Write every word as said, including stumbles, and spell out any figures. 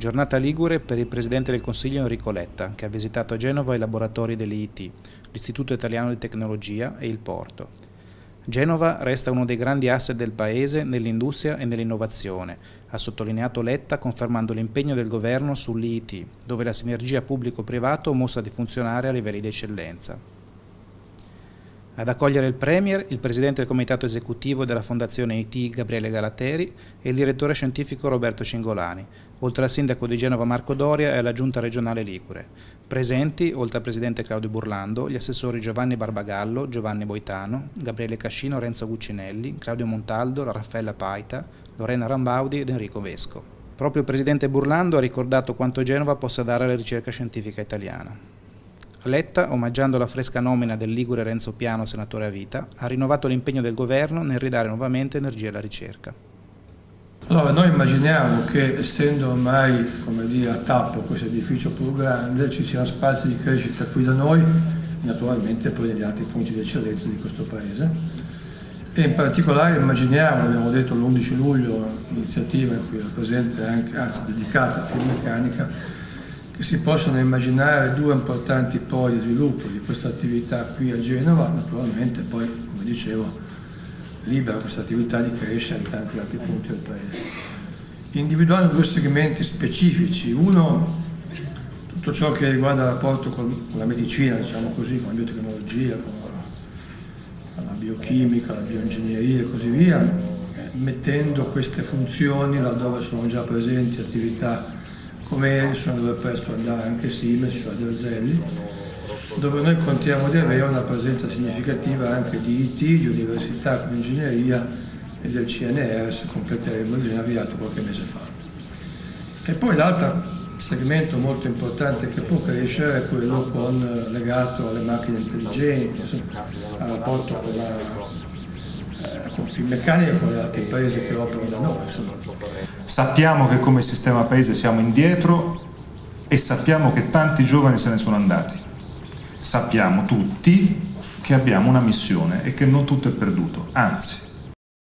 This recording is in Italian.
Giornata ligure per il Presidente del Consiglio Enrico Letta, che ha visitato a Genova i laboratori dell'I I T, l'Istituto Italiano di Tecnologia e il Porto. Genova resta uno dei grandi asset del Paese nell'industria e nell'innovazione, ha sottolineato Letta confermando l'impegno del Governo sull'I I T, dove la sinergia pubblico-privato mostra di funzionare a livelli di eccellenza. Ad accogliere il Premier, il Presidente del Comitato Esecutivo della Fondazione I T Gabriele Galateri e il Direttore Scientifico Roberto Cingolani, oltre al Sindaco di Genova Marco Doria e alla Giunta Regionale Ligure. Presenti, oltre al Presidente Claudio Burlando, gli assessori Giovanni Barbagallo, Giovanni Boitano, Gabriele Cascino, Renzo Guccinelli, Claudio Montaldo, Raffaella Paita, Lorena Rambaudi ed Enrico Vesco. Proprio il Presidente Burlando ha ricordato quanto Genova possa dare alla ricerca scientifica italiana. Letta, omaggiando la fresca nomina del ligure Renzo Piano senatore a vita, ha rinnovato l'impegno del governo nel ridare nuovamente energia alla ricerca. Allora, noi immaginiamo che, essendo ormai, come dire, a tappo questo edificio pur grande, ci siano spazi di crescita qui da noi, naturalmente poi negli altri punti di eccellenza di questo Paese. E in particolare immaginiamo, abbiamo detto l'undici luglio, un'iniziativa in cui era presente anche, anzi dedicata a Finmeccanica, si possono immaginare due importanti poi sviluppi di questa attività qui a Genova, naturalmente poi, come dicevo, libera questa attività di crescita in tanti altri punti del Paese. Individuando due segmenti specifici, uno tutto ciò che riguarda il rapporto con la medicina, diciamo così, con la biotecnologia, con la biochimica, la bioingegneria e così via, mettendo queste funzioni laddove sono già presenti attività come Edison, dove presto andare anche Siemens, cioè Diozzelli, dove noi contiamo di avere una presenza significativa anche di I T, di università come ingegneria e del C N R, se completeremo il avviato qualche mese fa. E poi l'altro segmento molto importante che può crescere è quello con, legato alle macchine intelligenti, insomma, al rapporto con la... con Finmeccanica e con gli altri paesi che operano da noi. Sappiamo che come sistema paese siamo indietro e sappiamo che tanti giovani se ne sono andati. Sappiamo tutti che abbiamo una missione e che non tutto è perduto, anzi